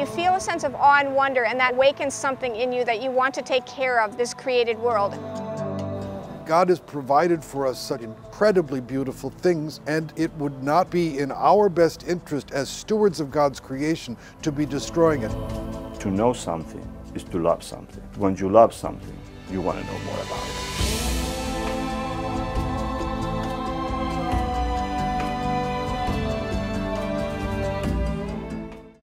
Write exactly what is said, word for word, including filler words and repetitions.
You feel a sense of awe and wonder, and that awakens something in you that you want to take care of this created world. God has provided for us such incredibly beautiful things, and it would not be in our best interest as stewards of God's creation to be destroying it. To know something is to love something. When you love something, you want to know more about it.